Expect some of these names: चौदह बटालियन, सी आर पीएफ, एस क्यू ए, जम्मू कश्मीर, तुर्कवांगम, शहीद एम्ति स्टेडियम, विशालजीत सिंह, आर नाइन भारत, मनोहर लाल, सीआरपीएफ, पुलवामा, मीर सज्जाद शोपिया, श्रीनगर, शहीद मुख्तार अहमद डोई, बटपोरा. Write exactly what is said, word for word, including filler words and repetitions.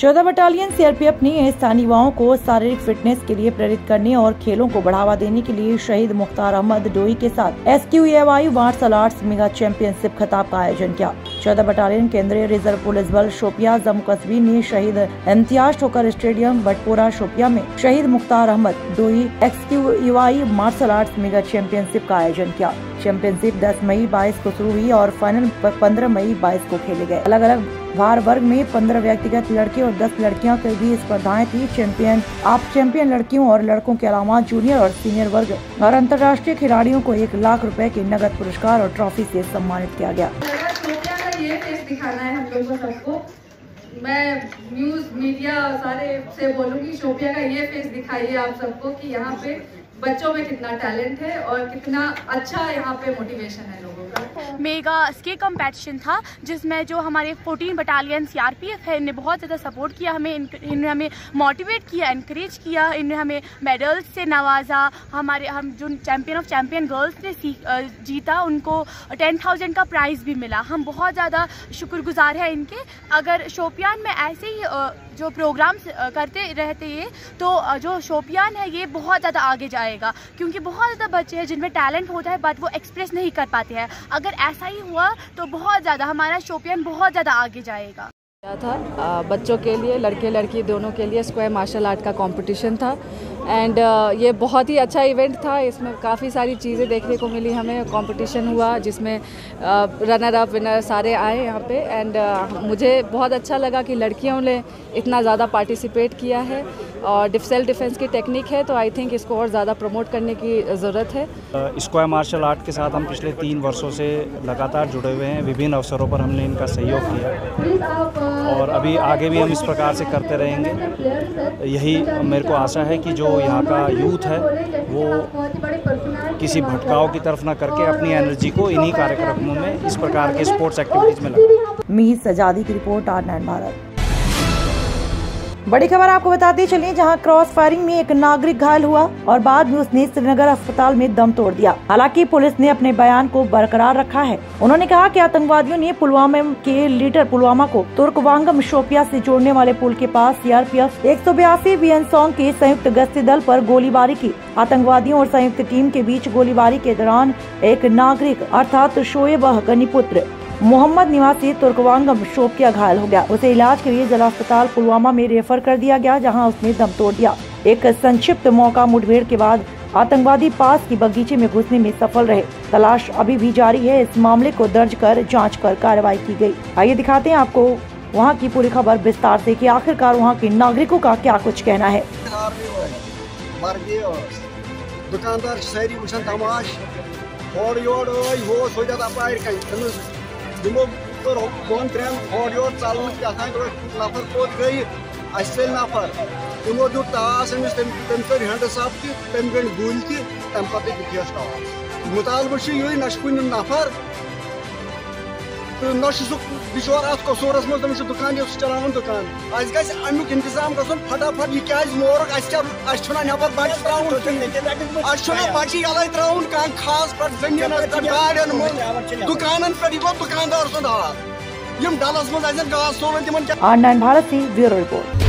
चौदह बटालियन सी आर पीएफ ने स्थानीय युवाओं को शारीरिक फिटनेस के लिए प्रेरित करने और खेलों को बढ़ावा देने के लिए शहीद मुख्तार अहमद डोई के साथ एस क्यू ए martial arts mega championship खिताब का आयोजन किया। चौदह बटालियन केंद्रीय रिजर्व पुलिस बल शोपिया जम्मू कश्मीर ने शहीद एम्ति स्टेडियम बटपोरा शोपिया में शहीद मुख्तार अहमद डोई एस क्यू ए martial arts mega championship का आयोजन किया। चैंपियनशिप दस मई बाईस को शुरू हुई और फाइनल पंद्रह मई बाईस को खेले गए। अलग अलग भार वर्ग में पंद्रह व्यक्तिगत लड़के और दस लड़कियों के भी स्पर्धाएं थी। चैंपियन आप चैंपियन लड़कियों और लड़कों के अलावा जूनियर और सीनियर वर्ग और अंतर्राष्ट्रीय खिलाड़ियों को एक लाख रुपए के नगद पुरस्कार और ट्रॉफी से सम्मानित किया गया। ये केस दिखाना है हम लोगों सबको। मैं न्यूज मीडिया सारे से बोलूँगी, शोपिया का ये फेस दिखाइए आप सबको कि यहाँ पे बच्चों में कितना टैलेंट है और कितना अच्छा यहाँ पे मोटिवेशन है लोगों का। मेगा स्के कंपटीशन था जिसमें जो हमारे चौदह बटालियन C R P F है, इनने बहुत ज़्यादा सपोर्ट किया हमें, इन्होंने हमें मोटिवेट किया, इनक्रेज किया, इन्होंने हमें मेडल्स से नवाजा। हमारे हम जो चैम्पियन ऑफ चैम्पियन गर्ल्स ने जीता उनको टेन थाउजेंड का प्राइज़ भी मिला। हम बहुत ज़्यादा शुक्रगुजार हैं इनके। अगर शोपियान में ऐसे ही जो प्रोग्राम्स करते रहते ये तो जो शोपियान है ये बहुत ज़्यादा आगे जाएगा, क्योंकि बहुत ज़्यादा बच्चे हैं जिनमें टैलेंट होता है बट वो एक्सप्रेस नहीं कर पाते हैं। अगर ऐसा ही हुआ तो बहुत ज़्यादा हमारा शोपियान बहुत ज़्यादा आगे जाएगा। था बच्चों के लिए, लड़के लड़की दोनों के लिए स्क्वायर मार्शल आर्ट का कंपटीशन था एंड ये बहुत ही अच्छा इवेंट था। इसमें काफ़ी सारी चीज़ें देखने को मिली हमें। कंपटीशन हुआ जिसमें रनर अप विनर सारे आए यहाँ पे एंड मुझे बहुत अच्छा लगा कि लड़कियों ने इतना ज़्यादा पार्टिसिपेट किया है और सेल्फ डिफेंस की टेक्निक है, तो आई थिंक इसको और ज़्यादा प्रमोट करने की ज़रूरत है। स्क्वायर मार्शल आर्ट के साथ हम पिछले तीन वर्षों से लगातार जुड़े हुए हैं। विभिन्न अवसरों पर हमने इनका सहयोग किया और अभी आगे भी हम इस प्रकार से करते रहेंगे। यही मेरे को आशा है कि जो यहाँ का यूथ है वो किसी भटकाव की तरफ ना करके अपनी एनर्जी को इन्हीं कार्यक्रमों में, इस प्रकार के स्पोर्ट्स एक्टिविटीज़ में लगाएं। मीर सज्जाद की रिपोर्ट, आर नाइन भारत। बड़ी खबर आपको बताते चलें, जहां क्रॉस फायरिंग में एक नागरिक घायल हुआ और बाद में उसने श्रीनगर अस्पताल में दम तोड़ दिया। हालांकि पुलिस ने अपने बयान को बरकरार रखा है। उन्होंने कहा कि आतंकवादियों ने पुलवामा के लीडर पुलवामा को तुर्कवांगम शोपिया से जोड़ने वाले पुल के पास सीआरपीएफ एक सौ बयासी बी एन सॉन्ग के संयुक्त गश्ती दल पर गोलीबारी की। आतंकवादियों और संयुक्त टीम के बीच गोलीबारी के दौरान एक नागरिक अर्थात शोएब गनीपुत्र मोहम्मद निवासी तुर्कवांगम शोपिया घायल हो गया। उसे इलाज के लिए जिला अस्पताल पुलवामा में रेफर कर दिया गया, जहां उसने दम तोड़ दिया। एक संक्षिप्त मौका मुठभेड़ के बाद आतंकवादी पास के बगीचे में घुसने में सफल रहे। तलाश अभी भी जारी है। इस मामले को दर्ज कर जांच कर कार्रवाई की गई। आइए दिखाते हैं आपको वहाँ की पूरी खबर विस्तार से कि आखिरकार वहाँ के नागरिकों का क्या कुछ कहना है। तमो तर दोन त्रेन और योर चालू कथान नफर पोत गई अल नफर तमो दू टास कर हेंडस अप कि तम गण गुल कि तम पे दिखेस टास मुतालबह यु न नफर तो नशु बिचोर अत कसूरस मे तमें दुकान ये चलान दुकान अमुक इंतजाम कर फटाफट यह क्या मोरक अच्छा नबर बच त्रा बची अलग त्रा खास पे जमीन पे गाड़न मे दुकान पे दुकानदार सुंद हाल डलस मजन गास सोन आर नाइन भारत की ब्यूरो रिपोर्ट।